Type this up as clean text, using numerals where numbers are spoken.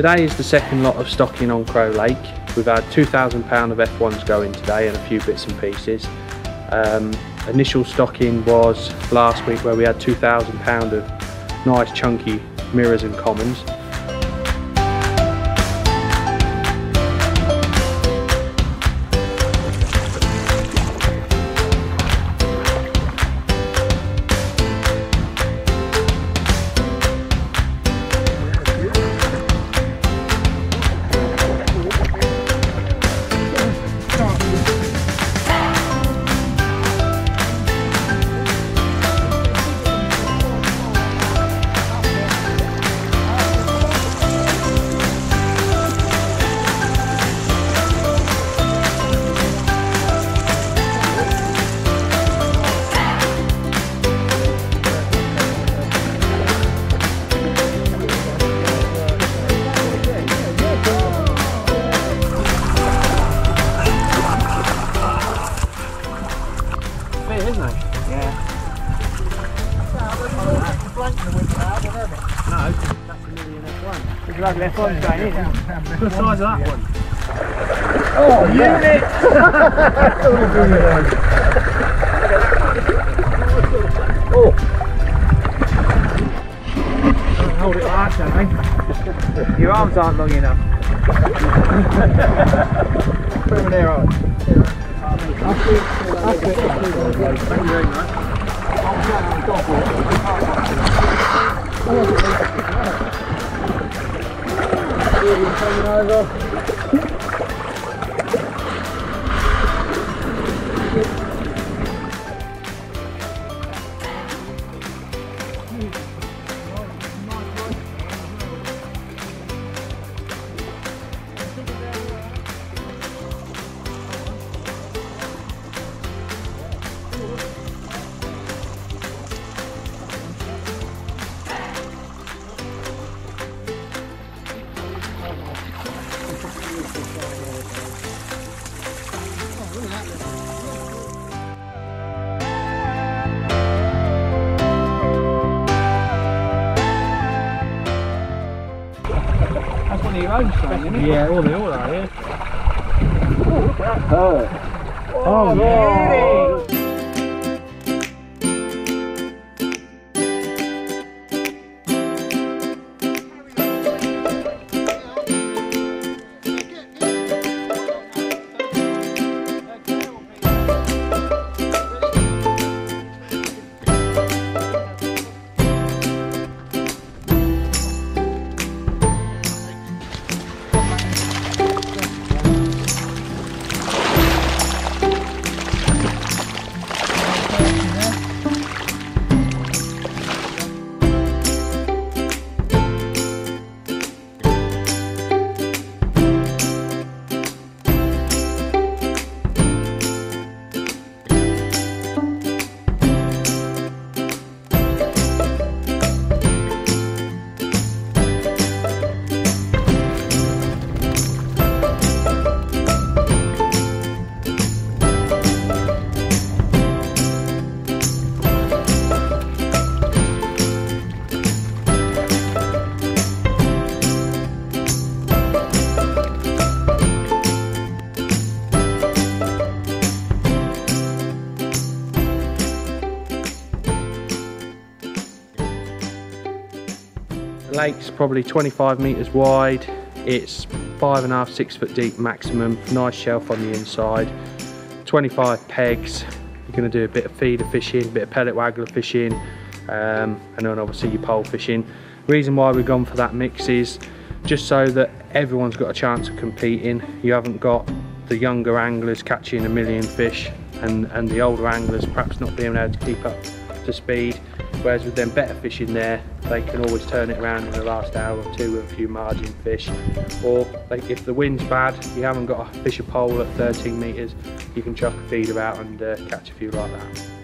Today is the second lot of stocking on Crow Lake. We've had £2,000 of F1s going today and a few bits and pieces. Initial stocking was last week where we had £2,000 of nice chunky mirrors and commons. Isn't it? Yeah. No, that's a million F1. There's a lot of F1s going in. The size of that one. Oh, unit! Oh! Hold it like that, eh? Your arms aren't long enough. Put them there, right? That's one of your own signs, isn't it? Yeah, all are, yeah. Oh, look at that. Oh, yeah. The lake's probably 25 metres wide, it's 5.5–6 foot deep maximum, nice shelf on the inside, 25 pegs, you're going to do a bit of feeder fishing, a bit of pellet waggler fishing, and then obviously your pole fishing. Reason why we've gone for that mix is just so that everyone's got a chance of competing. You haven't got the younger anglers catching a million fish and the older anglers perhaps not being able to keep up to speed. Whereas with them better fish in there, they can always turn it around in the last hour or two with a few margin fish. Or if the wind's bad, you haven't got to fish a pole at 13 metres, you can chuck a feeder out and catch a few like that.